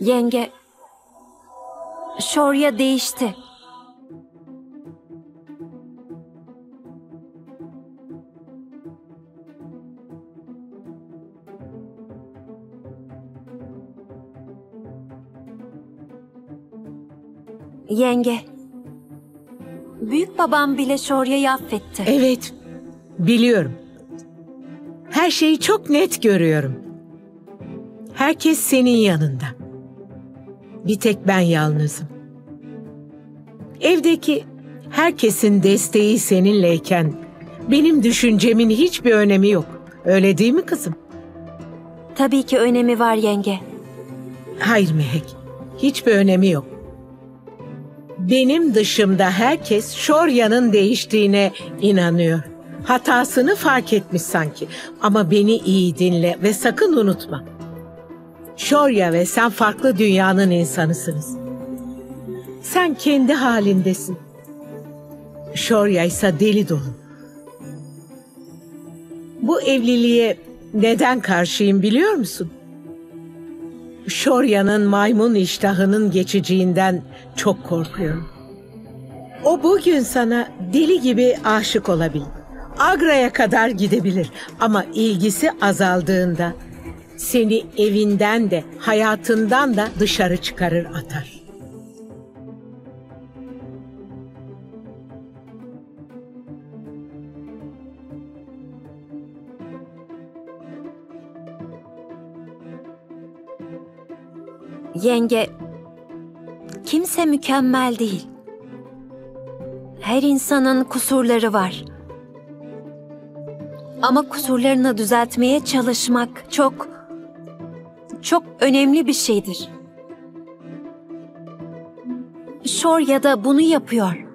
Yenge, Shaurya değişti. Yenge, büyük babam bile Shaurya'yı affetti. Evet, biliyorum. Her şeyi çok net görüyorum. Herkes senin yanında. Bir tek ben yalnızım. Evdeki herkesin desteği seninleyken benim düşüncemin hiçbir önemi yok. Öyle değil mi kızım? Tabii ki önemi var yenge. Hayır Mehek, hiçbir önemi yok. Benim dışımda herkes Shaurya'nın değiştiğine inanıyor. Hatasını fark etmiş sanki. Ama beni iyi dinle ve sakın unutma. Shaurya ve sen farklı dünyanın insanısınız. Sen kendi halindesin. Shaurya ise deli dolu. Bu evliliğe neden karşıyım biliyor musun? Shaurya'nın maymun iştahının geçeceğinden çok korkuyorum. O bugün sana deli gibi aşık olabilir. Agra'ya kadar gidebilir ama ilgisi azaldığında seni evinden de hayatından da dışarı çıkarır atar. Yenge, kimse mükemmel değil. Her insanın kusurları var. Ama kusurlarını düzeltmeye çalışmak çok önemli bir şeydir. Shaurya da bunu yapıyor.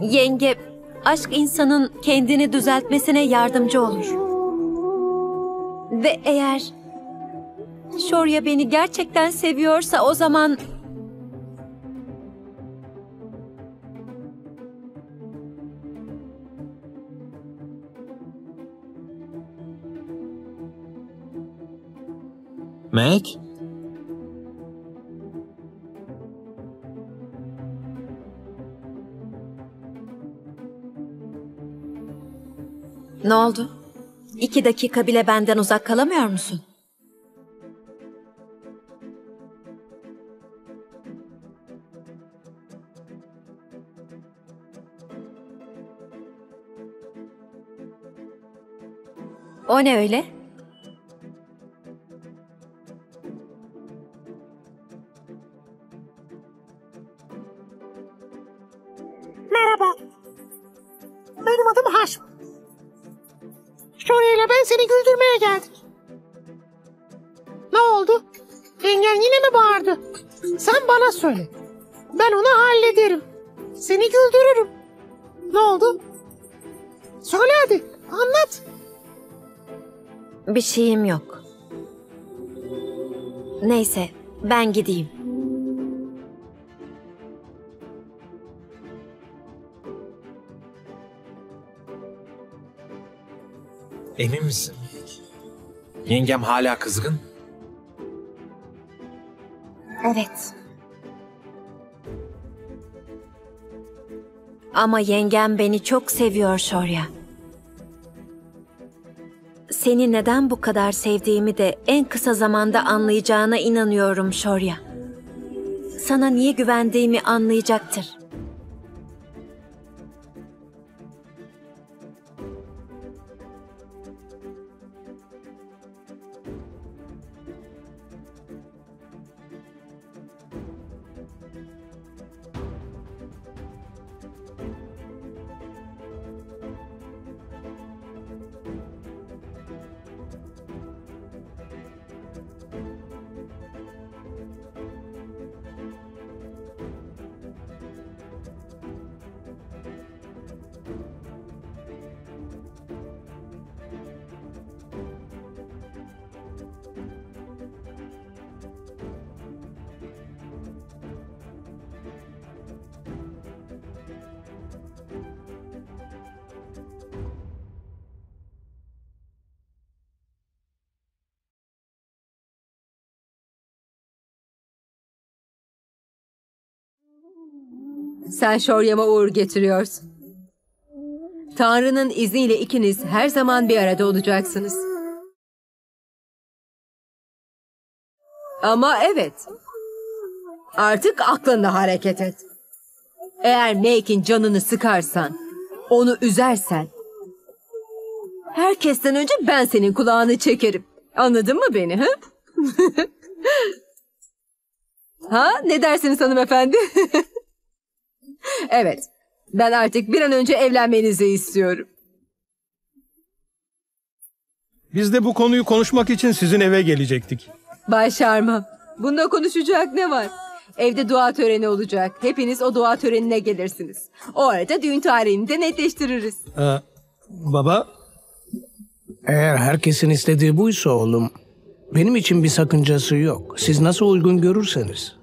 Yenge, aşk insanın kendini düzeltmesine yardımcı olur. Ve eğer Shaurya beni gerçekten seviyorsa o zaman Mehek? Ne oldu? 2 dakika bile benden uzak kalamıyor musun? O ne öyle? Merhaba. Benim adım Has. Shaurya ile ben seni güldürmeye geldik. Ne oldu? Engin yine mi bağırdı? Sen bana söyle. Ben onu hallederim. Seni güldürürüm. Ne oldu? Söyle hadi. Anlat. Bir şeyim yok. Neyse, ben gideyim. Emin misin? Yengem hala kızgın. Evet. Ama yengem beni çok seviyor Shaurya. Seni neden bu kadar sevdiğimi de en kısa zamanda anlayacağına inanıyorum Shaurya. Sana niye güvendiğimi anlayacaktır. Sen Şorya'ma uğur getiriyorsun. Tanrı'nın izniyle ikiniz her zaman bir arada olacaksınız. Ama evet. Artık aklınla hareket et. Eğer Mehek'in canını sıkarsan, onu üzersen, herkesten önce ben senin kulağını çekerim. Anladın mı beni? Ha? Ha? Ne dersiniz hanımefendi? Evet. Ben artık bir an önce evlenmenizi istiyorum. Biz de bu konuyu konuşmak için sizin eve gelecektik. Bay Sharma, bunda konuşacak ne var? Evde dua töreni olacak. Hepiniz o dua törenine gelirsiniz. O arada düğün tarihini de netleştiririz. Baba? Eğer herkesin istediği buysa oğlum, benim için bir sakıncası yok. Siz nasıl uygun görürseniz.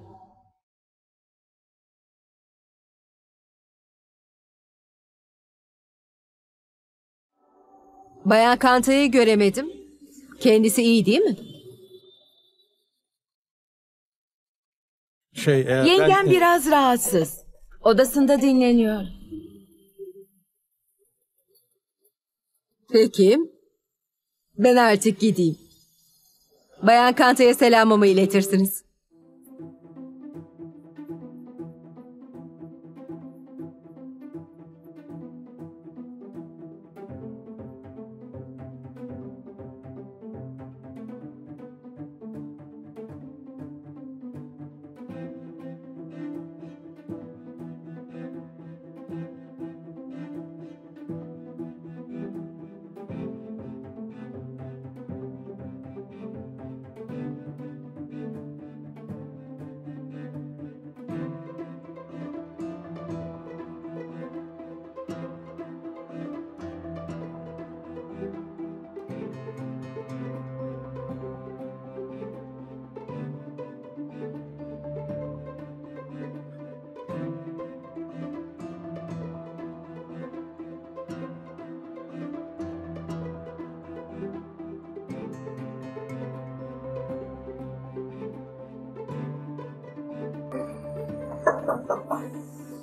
Bayan Kanta'yı göremedim. Kendisi iyi değil mi? Yengem biraz rahatsız. Odasında dinleniyor. Peki. Ben artık gideyim. Bayan Kanta'ya selamımı iletirsiniz.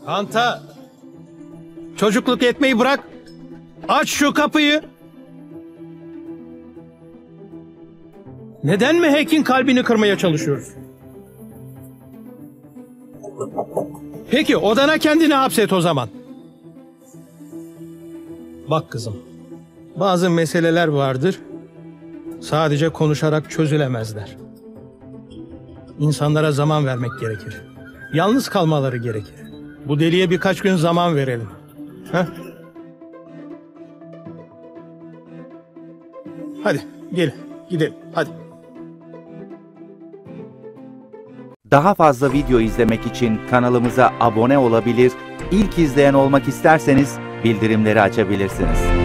Kanta! Çocukluk etmeyi bırak! Aç şu kapıyı! Neden Mehek'in kalbini kırmaya çalışıyoruz? Peki odana kendini hapset o zaman. Bak kızım, bazı meseleler vardır, sadece konuşarak çözülemezler. İnsanlara zaman vermek gerekir. Yalnız kalmaları gerekir. Bu deliye birkaç gün zaman verelim. Heh. Hadi gel, gidelim. Hadi. Daha fazla video izlemek için kanalımıza abone olabilir, ilk izleyen olmak isterseniz bildirimleri açabilirsiniz.